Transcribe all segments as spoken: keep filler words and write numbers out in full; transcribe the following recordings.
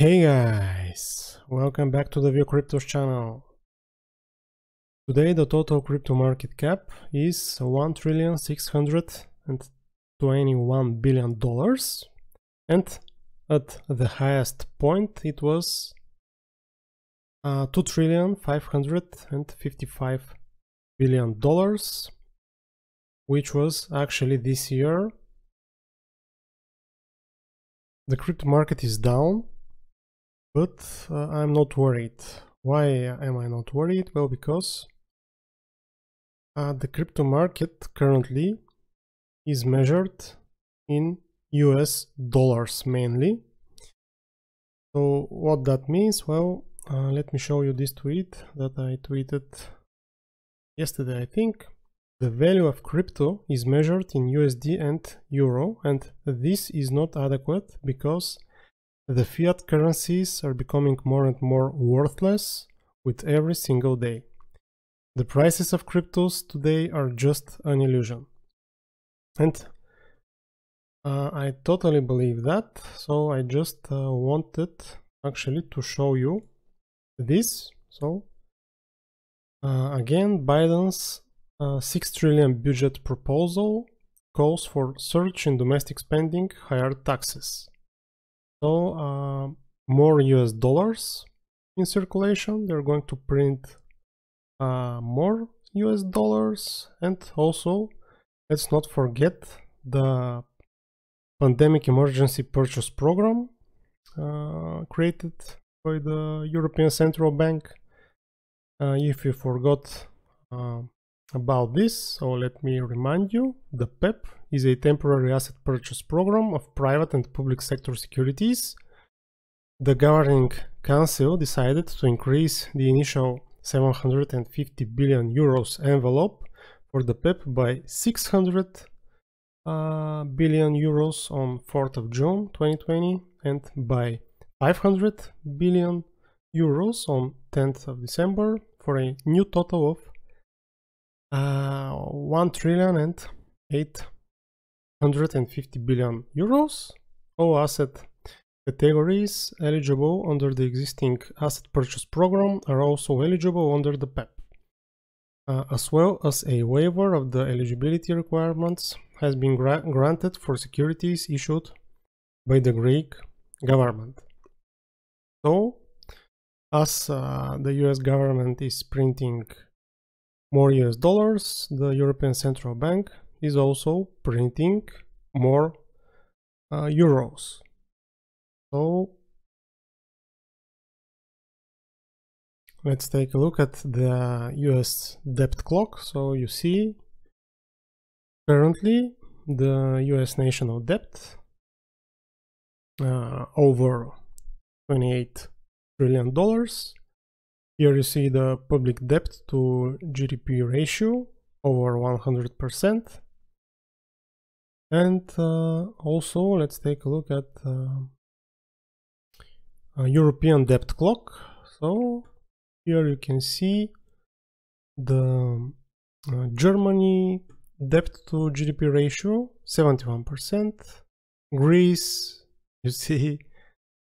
Hey guys, welcome back to the View Cryptos channel. Today the total crypto market cap is one trillion six hundred twenty-one billion dollars, and at the highest point it was uh, two trillion five hundred fifty-five billion dollars, which was actually this year. The crypto market is down, but uh, I'm not worried. Why am I not worried? Well, because uh, the crypto market currently is measured in U S dollars mainly. So what that means? Well, uh, let me show you this tweet that I tweeted yesterday, I think. The value of crypto is measured in U S D and euro, and this is not adequate because the fiat currencies are becoming more and more worthless with every single day. The prices of cryptos today are just an illusion. And uh, I totally believe that, so I just uh, wanted actually to show you this. So uh, again, Biden's uh, six trillion budget proposal calls for surge in domestic spending, higher taxes. So uh, more U S dollars in circulation, they're going to print uh, more U S dollars, and also let's not forget the pandemic emergency purchase program uh, created by the European Central Bank. Uh, if you forgot uh, about this, so let me remind you, the P E P is a temporary asset purchase program of private and public sector securities. The governing council decided to increase the initial seven hundred fifty billion euros envelope for the P E P by six hundred billion euros on fourth of June twenty twenty, and by five hundred billion euros on tenth of December, for a new total of uh, one trillion and eight hundred fifty billion euros. All asset categories eligible under the existing asset purchase program are also eligible under the P E P, uh, as well as a waiver of the eligibility requirements has been gra granted for securities issued by the Greek government. So, as uh, the U S government is printing more U S dollars, the European Central Bank is also printing more uh, euros. So let's take a look at the U S debt clock. So you see currently the U S national debt uh, over twenty-eight trillion dollars. Here you see the public debt to G D P ratio over one hundred percent. And uh, also let's take a look at uh, a European debt clock. So here you can see the uh, Germany debt to G D P ratio seventy-one percent. Greece, you see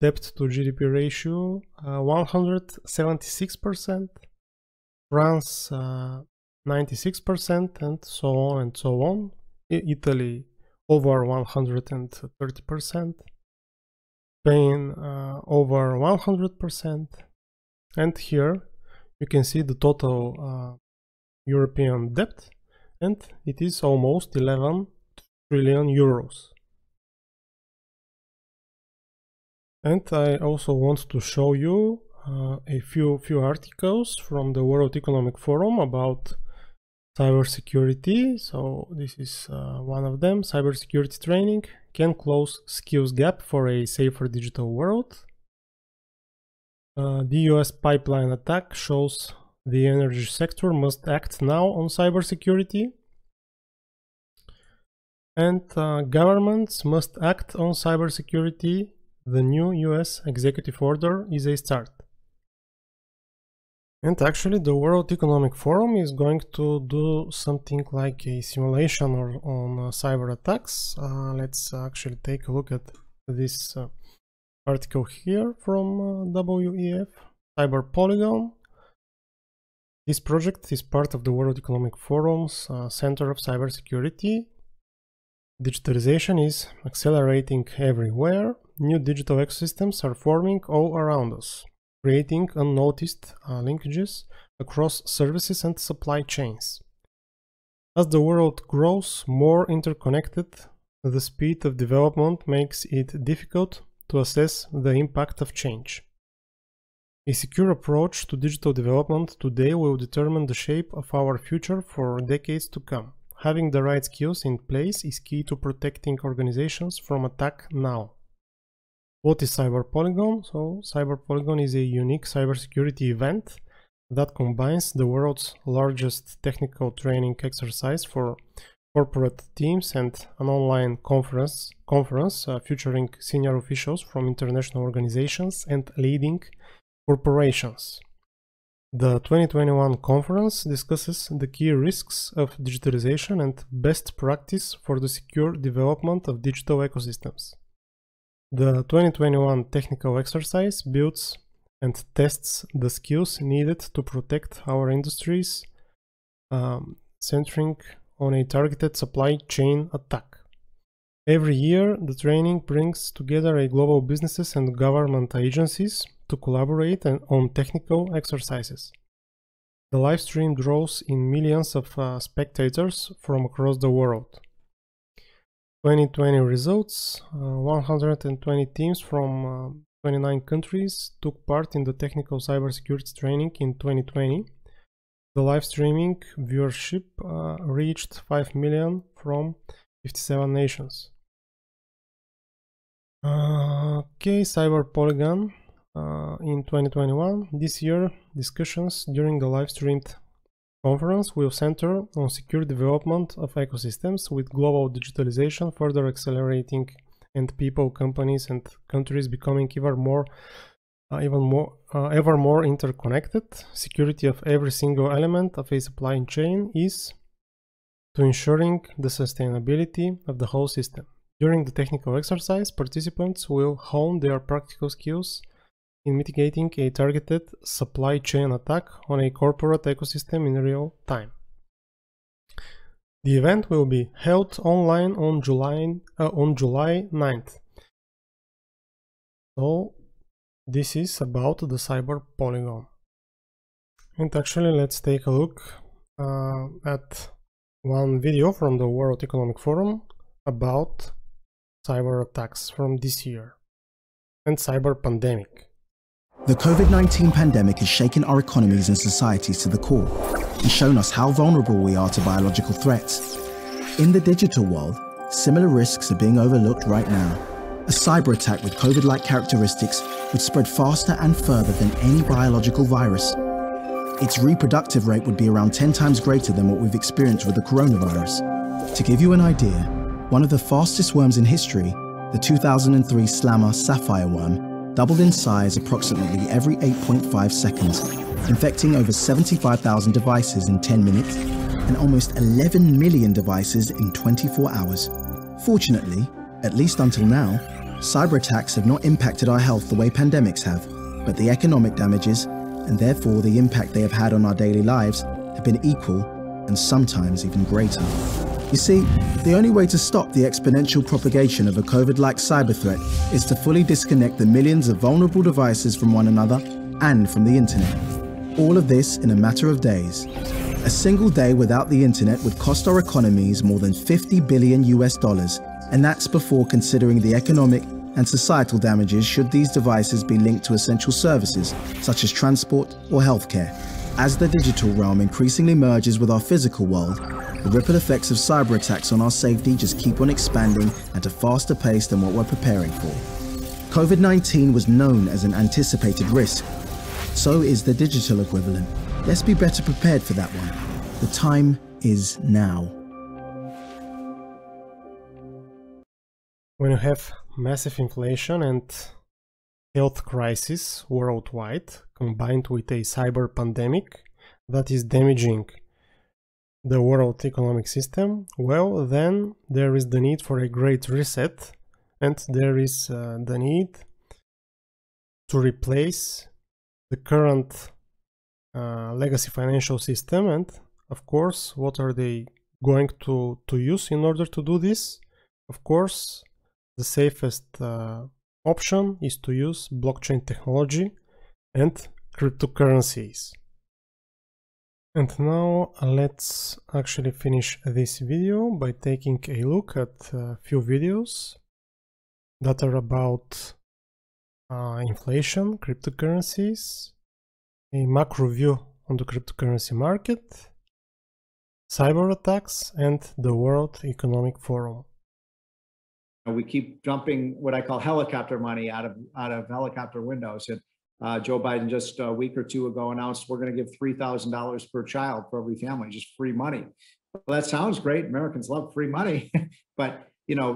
debt to G D P ratio uh, one hundred seventy-six percent. France uh, ninety-six percent, and so on and so on. Italy over one hundred thirty percent, Spain uh, over one hundred percent, and here you can see the total uh, European debt, and it is almost eleven trillion euros. And I also want to show you uh, a few few articles from the World Economic Forum about cybersecurity. So this is uh, one of them. Cybersecurity training can close skills gap for a safer digital world. Uh, the U S pipeline attack shows the energy sector must act now on cybersecurity. And uh, governments must act on cybersecurity. The new U S executive order is a start. And actually the World Economic Forum is going to do something like a simulation or on uh, cyber attacks. Uh, let's actually take a look at this uh, article here from uh, W E F, Cyber Polygon. This project is part of the World Economic Forum's uh, Center of Cybersecurity. Digitalization is accelerating everywhere. New digital ecosystems are forming all around us, creating unnoticed uh, linkages across services and supply chains. As the world grows more interconnected, the speed of development makes it difficult to assess the impact of change. A secure approach to digital development today will determine the shape of our future for decades to come. Having the right skills in place is key to protecting organizations from attack now. What is Cyber Polygon? So, Cyber Polygon is a unique cybersecurity event that combines the world's largest technical training exercise for corporate teams and an online conference, conference uh, featuring senior officials from international organizations and leading corporations. The twenty twenty-one conference discusses the key risks of digitalization and best practice for the secure development of digital ecosystems. The twenty twenty-one technical exercise builds and tests the skills needed to protect our industries, um, centering on a targeted supply chain attack. Every year, the training brings together a global businesses and government agencies to collaborate and on technical exercises. The live stream draws in millions of uh, spectators from across the world. twenty twenty results, uh, one hundred twenty teams from uh, twenty-nine countries took part in the technical cybersecurity training in twenty twenty. The live streaming viewership uh, reached five million from fifty-seven nations. Uh, okay, Cyber Polygon. Uh, in twenty twenty-one, this year, discussions during the live-streamed conference will center on secure development of ecosystems, with global digitalization further accelerating and people, companies and countries becoming even more, uh, even more, uh, ever more interconnected. Security of every single element of a supply chain is to ensuring the sustainability of the whole system. During the technical exercise, participants will hone their practical skills in mitigating a targeted supply chain attack on a corporate ecosystem in real time. The event will be held online on July, uh, on July ninth. So this is about the Cyber Polygon. And actually, let's take a look uh, at one video from the World Economic Forum about cyber attacks from this year and cyber pandemic. The COVID nineteen pandemic has shaken our economies and societies to the core and shown us how vulnerable we are to biological threats. In the digital world, similar risks are being overlooked right now. A cyber attack with COVID-like characteristics would spread faster and further than any biological virus. Its reproductive rate would be around ten times greater than what we've experienced with the coronavirus. To give you an idea, one of the fastest worms in history, the two thousand three Slammer Sapphire worm, doubled in size approximately every eight point five seconds, infecting over seventy-five thousand devices in ten minutes and almost eleven million devices in twenty-four hours. Fortunately, at least until now, cyber attacks have not impacted our health the way pandemics have, but the economic damages, and therefore the impact they have had on our daily lives, have been equal and sometimes even greater. You see, the only way to stop the exponential propagation of a COVID-like cyber threat is to fully disconnect the millions of vulnerable devices from one another and from the internet. All of this in a matter of days. A single day without the internet would cost our economies more than fifty billion US dollars, and that's before considering the economic and societal damages should these devices be linked to essential services, such as transport or healthcare. As the digital realm increasingly merges with our physical world, the ripple effects of cyber attacks on our safety just keep on expanding at a faster pace than what we're preparing for. COVID nineteen was known as an anticipated risk. So is the digital equivalent. Let's be better prepared for that one. The time is now. When you have massive inflation and health crisis worldwide, combined with a cyber pandemic that is damaging the world economic system, well, then there is the need for a great reset, and there is uh, the need to replace the current uh, legacy financial system. And of course, what are they going to, to use in order to do this? Of course, the safest uh, option is to use blockchain technology and cryptocurrencies. And now let's actually finish this video by taking a look at a few videos that are about uh, inflation, cryptocurrencies, a macro view on the cryptocurrency market, cyber attacks, and the World Economic Forum. We keep jumping what I call helicopter money out of out of helicopter windows. And Uh, Joe Biden just a week or two ago announced we're going to give three thousand dollars per child for every family, just free money. Well, that sounds great. Americans love free money, but you know,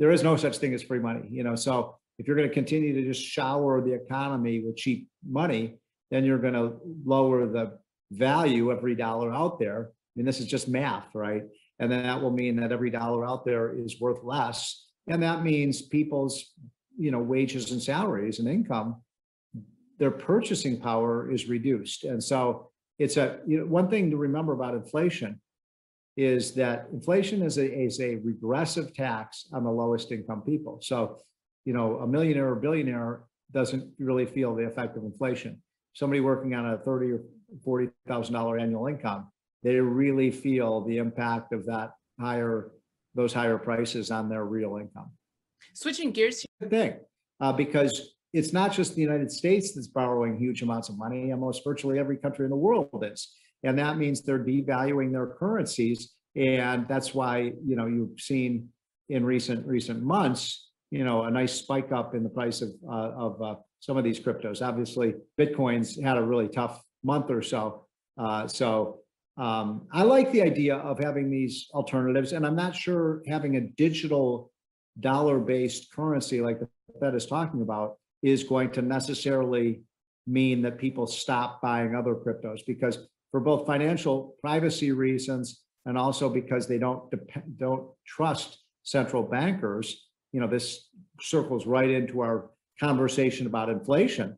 there is no such thing as free money. You know, so if you're going to continue to just shower the economy with cheap money, then you're going to lower the value of every dollar out there. I mean, this is just math, right? And then that will mean that every dollar out there is worth less, and that means people's, you know, wages and salaries and income, their purchasing power is reduced. And so it's a, you know, one thing to remember about inflation is that inflation is a, is a regressive tax on the lowest income people. So, you know, a millionaire or billionaire doesn't really feel the effect of inflation. Somebody working on a thirty or forty thousand dollar annual income, they really feel the impact of that higher, those higher prices on their real income. Switching gears here. Thing, uh, because it's not just the United States that's borrowing huge amounts of money. Almost virtually every country in the world is. And that means they're devaluing their currencies. And that's why, you know, you've seen in recent recent months, you know, a nice spike up in the price of, uh, of uh, some of these cryptos. Obviously, Bitcoin's had a really tough month or so. Uh, so um, I like the idea of having these alternatives. And I'm not sure having a digital dollar-based currency like the Fed is talking about is going to necessarily mean that people stop buying other cryptos, because for both financial privacy reasons and also because they don't depend, don't trust central bankers. You know, this circles right into our conversation about inflation.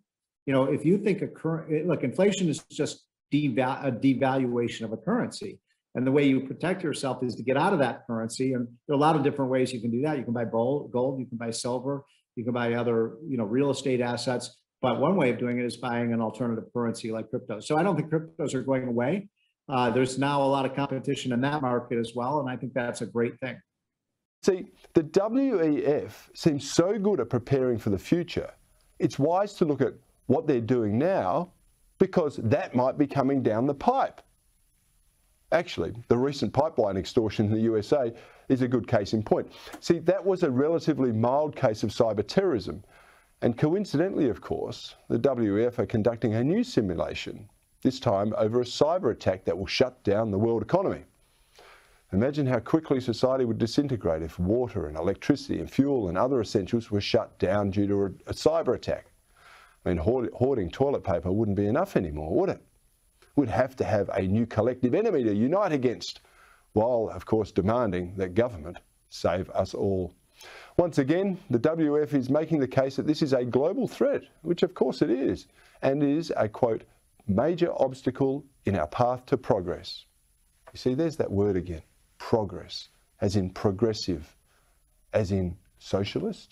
You know, if you think a current, look, inflation is just devalu a devaluation of a currency, and the way you protect yourself is to get out of that currency. And there are a lot of different ways you can do that. You can buy gold, you can buy silver, you can buy other, you know, real estate assets, but one way of doing it is buying an alternative currency like crypto. So I don't think cryptos are going away. Uh, there's now a lot of competition in that market as well, and I think that's a great thing. See, the W E F seems so good at preparing for the future. It's wise to look at what they're doing now, because that might be coming down the pipe. Actually, the recent pipeline extortion in the U S A is a good case in point. See, that was a relatively mild case of cyber terrorism. And coincidentally, of course, the W E F are conducting a new simulation, this time over a cyber attack that will shut down the world economy. Imagine how quickly society would disintegrate if water and electricity and fuel and other essentials were shut down due to a cyber attack. I mean, hoarding toilet paper wouldn't be enough anymore, would it? We'd have to have a new collective enemy to unite against, while, of course, demanding that government save us all. Once again, the W F is making the case that this is a global threat, which of course it is, and is a, quote, major obstacle in our path to progress. You see, there's that word again, progress, as in progressive, as in socialist.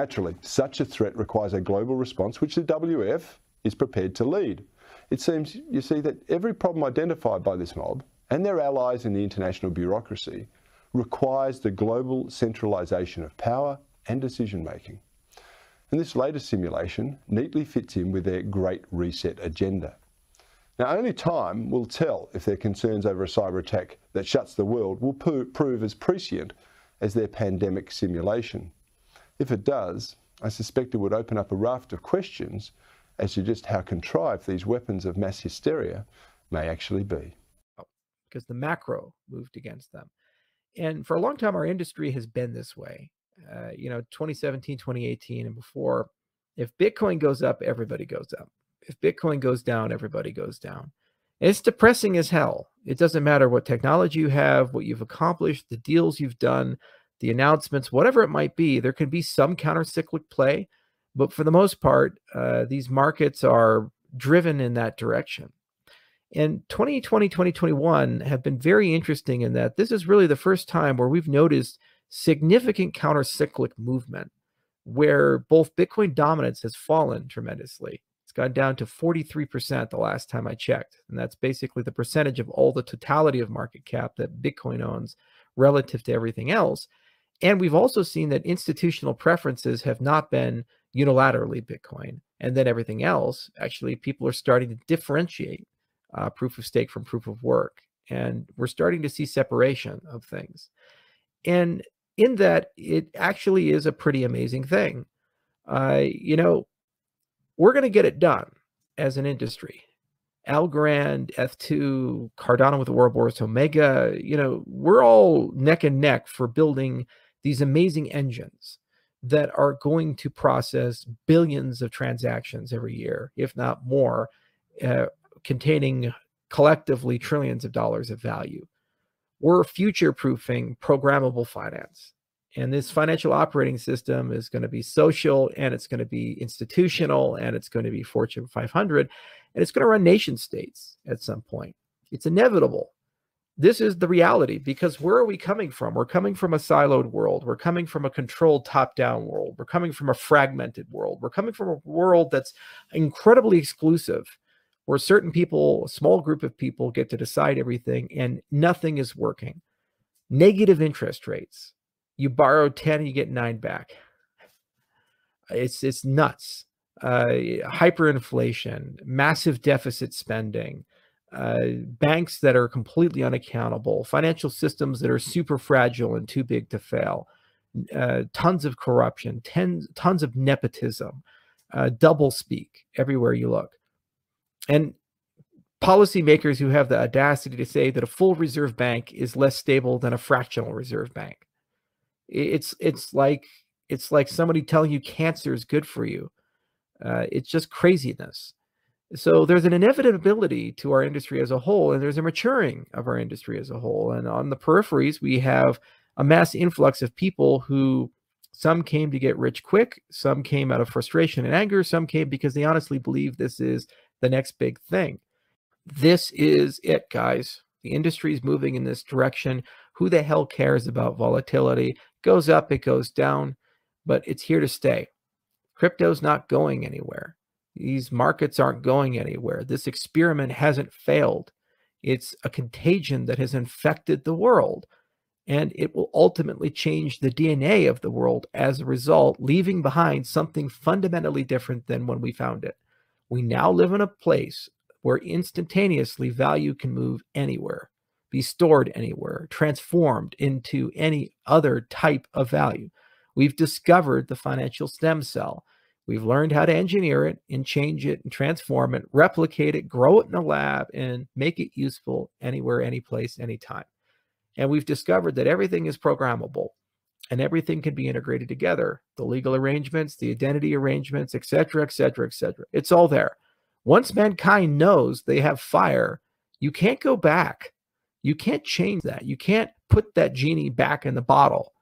Naturally, such a threat requires a global response, which the W F is prepared to lead. It seems, you see, that every problem identified by this mob and their allies in the international bureaucracy requires the global centralization of power and decision-making. And this latest simulation neatly fits in with their Great Reset agenda. Now, only time will tell if their concerns over a cyber attack that shuts the world will prove as prescient as their pandemic simulation. If it does, I suspect it would open up a raft of questions as to just how contrived these weapons of mass hysteria may actually be. Because the macro moved against them. And for a long time, our industry has been this way. Uh, you know, twenty seventeen, twenty eighteen, and before, if Bitcoin goes up, everybody goes up. If Bitcoin goes down, everybody goes down. And it's depressing as hell. It doesn't matter what technology you have, what you've accomplished, the deals you've done, the announcements, whatever it might be, there can be some counter-cyclic play. But for the most part, uh, these markets are driven in that direction. And twenty twenty, twenty twenty-one have been very interesting in that this is really the first time where we've noticed significant counter-cyclic movement, where both Bitcoin dominance has fallen tremendously. It's gone down to forty-three percent the last time I checked. And that's basically the percentage of all the totality of market cap that Bitcoin owns relative to everything else. And we've also seen that institutional preferences have not been unilaterally Bitcoin and then everything else. Actually, people are starting to differentiate uh, proof of stake from proof of work. And we're starting to see separation of things. And in that, it actually is a pretty amazing thing. Uh, you know, we're going to get it done as an industry. Algorand, F two, Cardano with Warboros Omega, you know, we're all neck and neck for building these amazing engines that are going to process billions of transactions every year, if not more, uh, containing collectively trillions of dollars of value. We're future-proofing programmable finance. And this financial operating system is going to be social, and it's going to be institutional, and it's going to be Fortune five hundred, and it's going to run nation states at some point. It's inevitable. This is the reality, because where are we coming from? We're coming from a siloed world. We're coming from a controlled top-down world. We're coming from a fragmented world. We're coming from a world that's incredibly exclusive, where certain people, a small group of people, get to decide everything, and nothing is working. Negative interest rates. You borrow ten and you get nine back. It's, it's nuts. Uh, hyperinflation, massive deficit spending, uh, banks that are completely unaccountable, financial systems that are super fragile and too big to fail, uh, tons of corruption, tens, tons of nepotism, uh, double speak everywhere you look. And policymakers who have the audacity to say that a full reserve bank is less stable than a fractional reserve bank. It's, it's, like, it's like somebody telling you cancer is good for you. Uh, it's just craziness. So there's an inevitability to our industry as a whole, and there's a maturing of our industry as a whole. And on the peripheries, we have a mass influx of people who, some came to get rich quick, some came out of frustration and anger, some came because they honestly believe this is the next big thing. This is it, guys. The industry is moving in this direction. Who the hell cares about volatility? Goes up, it goes down, but it's here to stay. Crypto's not going anywhere. These markets aren't going anywhere. This experiment hasn't failed. It's a contagion that has infected the world, and it will ultimately change the D N A of the world as a result, leaving behind something fundamentally different than when we found it. We now live in a place where instantaneously value can move anywhere, be stored anywhere, transformed into any other type of value. We've discovered the financial stem cell. We've learned how to engineer it and change it and transform it, replicate it, grow it in a lab, and make it useful anywhere, any place, anytime. And we've discovered that everything is programmable and everything can be integrated together. The legal arrangements, the identity arrangements, et cetera, et cetera, et cetera. It's all there. Once mankind knows they have fire, you can't go back. You can't change that. You can't put that genie back in the bottle.